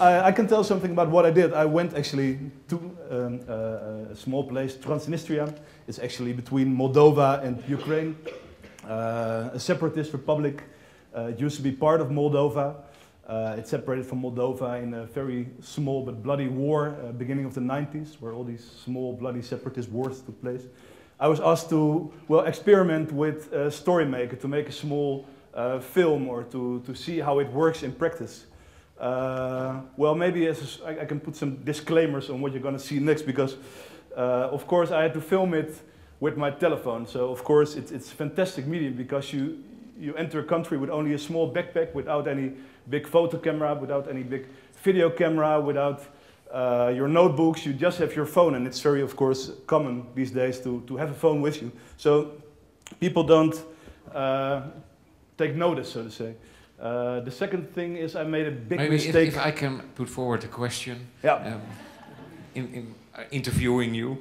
I can tell something about what I did. I went actually to a small place, Transnistria. It's actually between Moldova and Ukraine, a separatist republic. It used to be part of Moldova. It separated from Moldova in a very small but bloody war, beginning of the 90s, where all these small bloody separatist wars took place. I was asked to, well, experiment with StoryMaker to make a small film or to see how it works in practice. Well, maybe as I can put some disclaimers on what you're going to see next, because of course I had to film it with my telephone. So of course it's a fantastic medium, because you enter a country with only a small backpack, without any big photo camera, without any big video camera, without your notebooks. You just have your phone, and it's very, of course, common these days to have a phone with you. So people don't take notice, so to say. The second thing is I made a big mistake. If I can put forward a question, yeah. in interviewing you,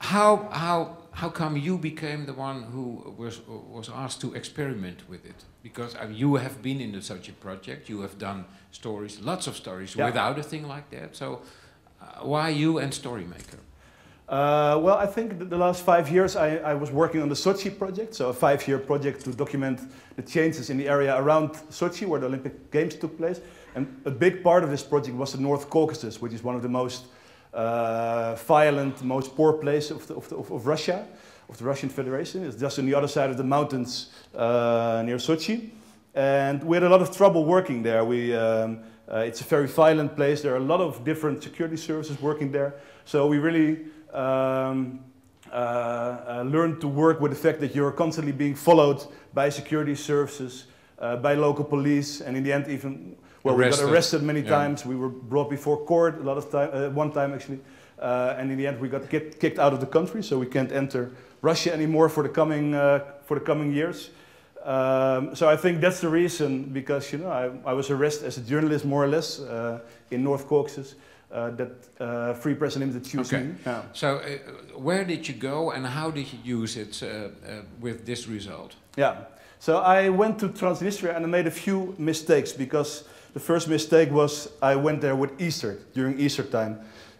how come you became the one who was asked to experiment with it? Because you have been in the Sochi project, you have done stories, lots of stories, yeah, without a thing like that. So why you and StoryMaker? Well, I think that the last 5 years I was working on the Sochi project, so a 5-year project to document the changes in the area around Sochi, where the Olympic Games took place. And a big part of this project was the North Caucasus, which is one of the most violent, most poor place of Russia, of the Russian Federation. It's just on the other side of the mountains near Sochi. And we had a lot of trouble working there. It's a very violent place. There are a lot of different security services working there. So we really learned to work with the fact that you're constantly being followed by security services, by local police, and in the end even, well, we got arrested many, yeah, times. We were brought before court a lot of time, one time actually, and in the end we got kicked out of the country, so we can't enter Russia anymore for the coming years. So I think that's the reason, because, you know, I was arrested as a journalist, more or less, in North Caucasus. That Free Press Unlimited used. Okay. Yeah. So where did you go and how did you use it with this result? Yeah. So I went to Transnistria and I made a few mistakes, because the first mistake was I went there with Easter, during Easter time.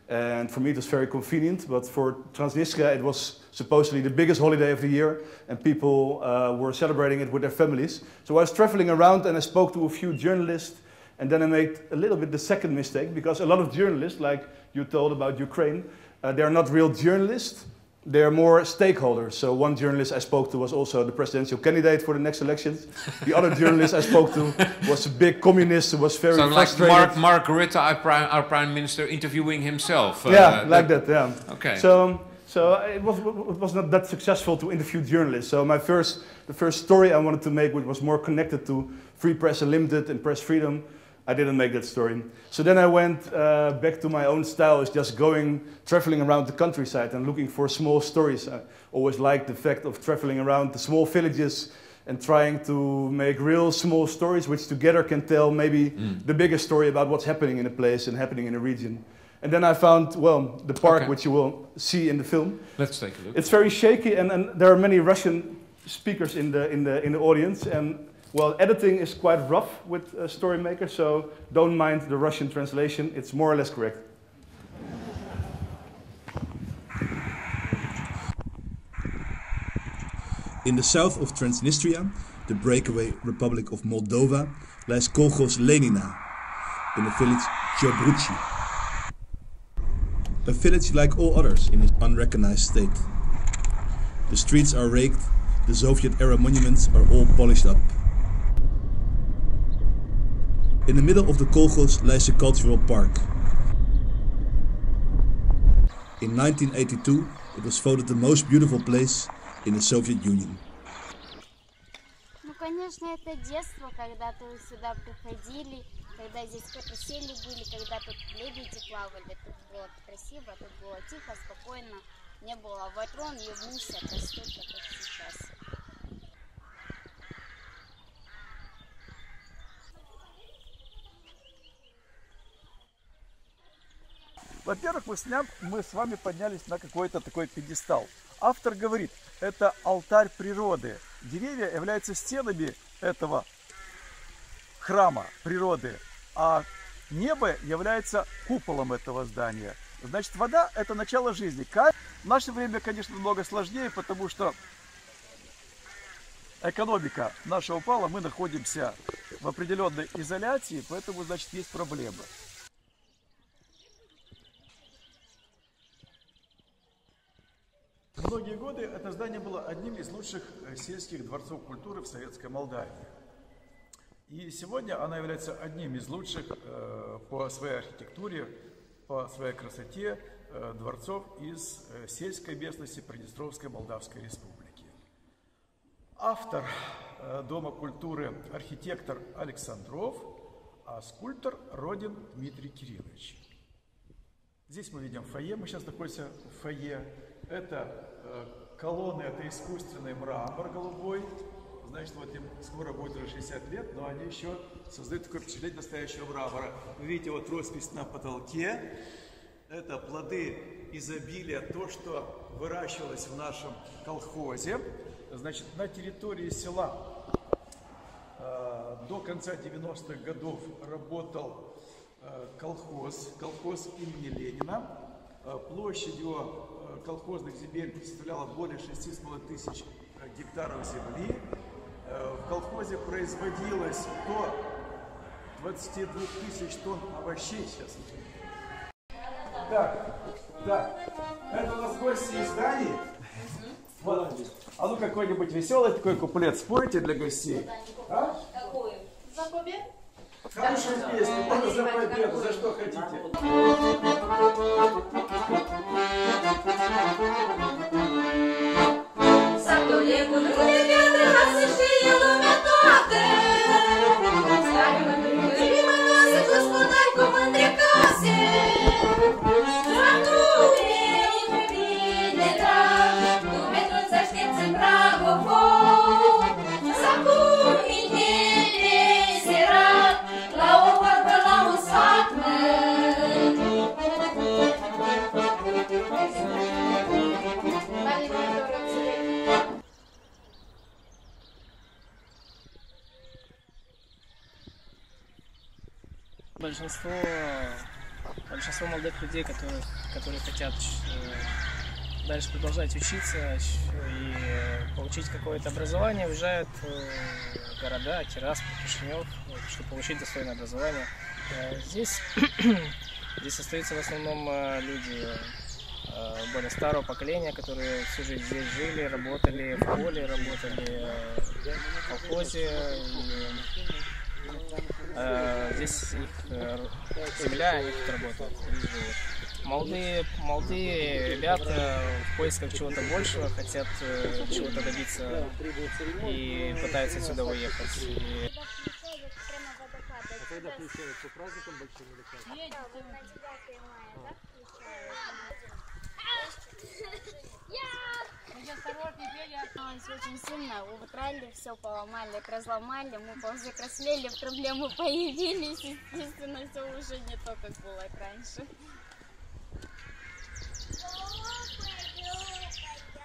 And for me it was very convenient, but for Transnistria it was supposedly the biggest holiday of the year, and people were celebrating it with their families. So I was traveling around and I spoke to a few journalists. And then I made a little bit the second mistake, because a lot of journalists, like you told about Ukraine, they're not real journalists, they're more stakeholders. So one journalist I spoke to was also the presidential candidate for the next elections. The other journalist I spoke to was a big communist who was very frustrated. So like Mark Ritter, our prime minister, interviewing himself. Yeah, like that, yeah. Okay. So it was not that successful to interview journalists. So the first story I wanted to make, which was more connected to Free Press Unlimited and press freedom, I didn't make that story. So then I went back to my own style, is just traveling around the countryside and looking for small stories. I always liked the fact of traveling around the small villages and trying to make real small stories, which together can tell maybe the biggest story about what's happening in a place and happening in a region. And then I found, well, the park, okay, which you will see in the film. Let's take a look. It's very shaky, and there are many Russian speakers in the audience, and, well, editing is quite rough with StoryMaker, so don't mind the Russian translation. It's more or less correct. In the south of Transnistria, the breakaway Republic of Moldova, lies Kolchoz Lenina, in the village Chobrucci. A village like all others in its unrecognized state. The streets are raked, the Soviet-era monuments are all polished up. In the middle of the Kolchoz lies a cultural park. In 1982, it was voted the most beautiful place in the Soviet Union. Во-первых, мы с вами поднялись на какой-то такой пьедестал. Автор говорит, это алтарь природы. Деревья являются стенами этого храма природы. а небо является куполом этого здания. Значит, вода – это начало жизни. В наше время, конечно, много сложнее, потому что экономика наша упала, мы находимся в определенной изоляции, поэтому, значит, есть проблемы. Многие годы это здание было одним из лучших сельских дворцов культуры в Советской Молдавии. И сегодня оно является одним из лучших по своей архитектуре, по своей красоте дворцов из сельской местности Приднестровской Молдавской Республики. Автор Дома культуры – архитектор Aleksandrov, а скульптор – Родин Дмитрий Кириллович. Здесь мы видим фойе, мы сейчас находимся в фойе. Это колонны, это искусственный мрамор голубой. Значит, вот им скоро будет уже 60 лет, но они еще создают такое впечатление настоящего мрамора. Вы видите вот роспись на потолке. Это плоды изобилия, то, что выращивалось в нашем колхозе. Значит, на территории села до конца 90-х годов работал колхоз имени Ленина. Площадью колхозных земель представляла более 6,5 тысяч гектаров земли. В колхозе производилось до 22 тысяч тонн овощей сейчас. Так, это у нас гости из Дании. Молодец. А ну какой-нибудь веселый такой куплет спойте для гостей. А? Какой? За победу? Хорошую песню, только за победу, за что хотите. Большинство молодых людей, которые хотят дальше продолжать учиться и получить какое-то образование, уезжают в города, Тираспол, Кишинев, чтобы получить достойное образование. Здесь остаются в основном люди более старого поколения, которые всю жизнь здесь жили, работали в поле, работали в колхозе. Здесь их земля, их работа. Молодые ребята в поисках чего-то большего, хотят чего-то добиться и пытаются сюда уехать. А когда включают по праздникам большим или как? Едем на 9 мая, так включают? Очень сильно украли, все поломали, разломали, мы повзрослели, проблемы появились, естественно, все уже не то, как было раньше.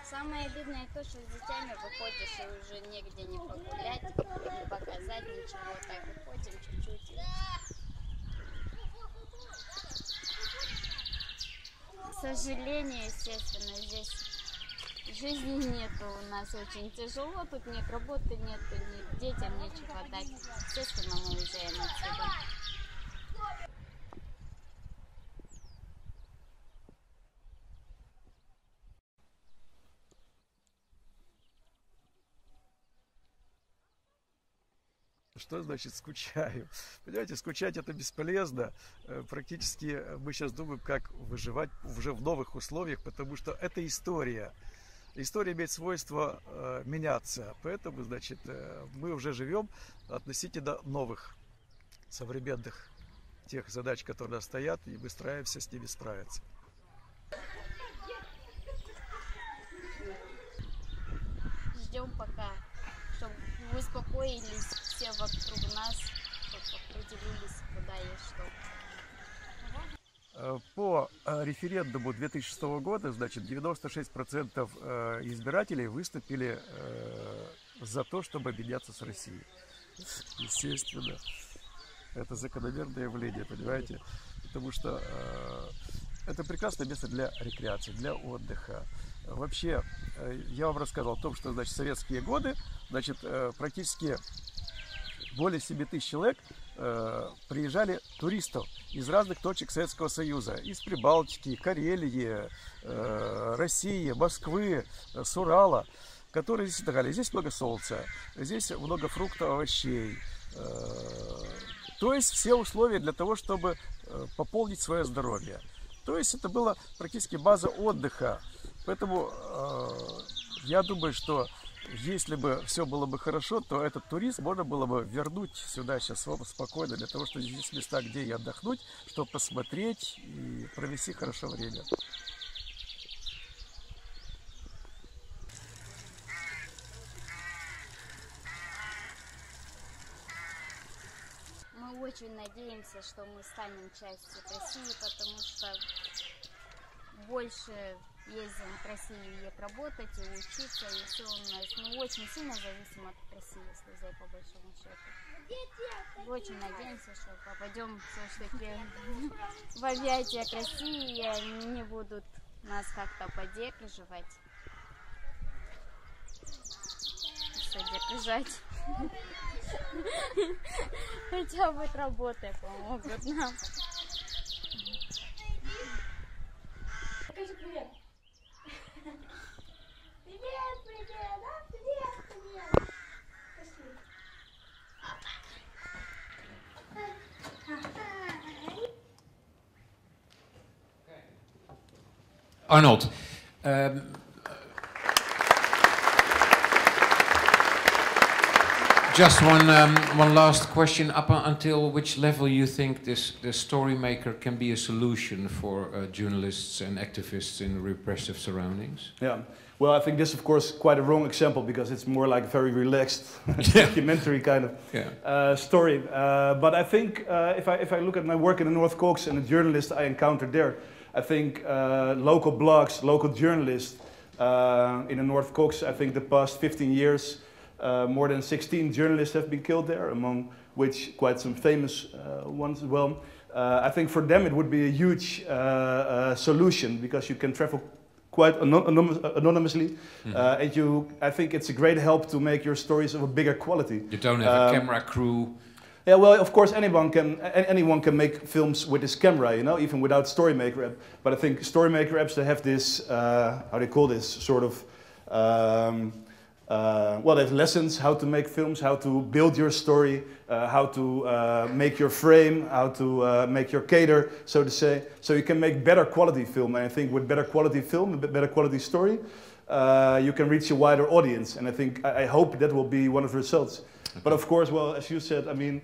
Самое обидное то, что с детьми выходишь и уже негде не погулять, не показать ничего, так выходим чуть-чуть. К сожалению, естественно, здесь жизни нету, у нас очень тяжело, тут нет работы, нету, ни детям нечего дать. Естественно, мы уезжаем отсюда. Что значит скучаю? Понимаете, скучать это бесполезно. Практически мы сейчас думаем, как выживать уже в новых условиях, потому что это история. История имеет свойство меняться, поэтому, значит, мы уже живем относительно новых, современных тех задач, которые у нас стоят, и мы стараемся с ними справиться. Ждем пока, чтобы вы успокоились все вокруг нас, чтобы определились, куда и что. По референдуму 2006 года, значит, 96% избирателей выступили за то, чтобы объединяться с Россией. Естественно. Это закономерное явление, понимаете? Потому что это прекрасное место для рекреации, для отдыха. Вообще, я вам рассказал о том, что, значит, в советские годы, значит, практически более 7 тысяч человек приезжали туристов из разных точек Советского Союза, из Прибалтики, Карелии, России, Москвы, с Урала, которые здесь отдыхали. Здесь много солнца, здесь много фруктов, овощей. То есть все условия для того, чтобы пополнить свое здоровье. То есть это была практически база отдыха. Поэтому я думаю, что если бы все было бы хорошо, то этот туризм можно было бы вернуть сюда сейчас спокойно, для того, чтобы здесь места, где и отдохнуть, чтобы посмотреть и провести хорошо время. Мы очень надеемся, что мы станем частью России, потому что больше ездим в Россию и работать, и учиться, и все у нас. Мы очень сильно зависим от России, если взять по большому счету. Мы очень надеемся, что попадем все-таки в объятия России, и они будут нас как-то поддерживать. Содержать. Хотя бы работой помогут нам. Скажи привет. Привет, привет, а? Привет, привет. Arnold. Just one last question. Up until which level you think this StoryMaker can be a solution for journalists and activists in repressive surroundings? Yeah, well, I think this, of course, quite a wrong example because it's more like very relaxed documentary kind of story. But I think if I look at my work in the North Caucasus and the journalists I encountered there, I think local blogs, local journalists in the North Caucasus, I think the past 15 years. More than 16 journalists have been killed there, among which quite some famous ones as well. I think for them it would be a huge solution because you can travel quite anonymously, and I think it's a great help to make your stories of a bigger quality. You don't have a camera crew. Yeah, well, of course, anyone can make films with this camera, you know, even without StoryMaker app. But I think StoryMaker apps, they have this how do you call this sort of. Well, they have lessons, how to make films, how to build your story, how to make your frame, how to make your cadre, so to say. So you can make better quality film. And I think with better quality film, a better quality story, you can reach a wider audience. And I think, I hope that will be one of the results. Okay. But of course, well, as you said, I mean,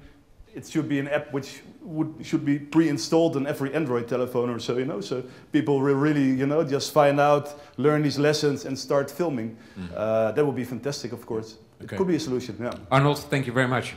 it should be an app which should be pre-installed on every Android telephone or so, you know, so people will really, you know, just find out, learn these lessons and start filming. That would be fantastic, of course. Okay. It could be a solution, yeah. Arnold, thank you very much.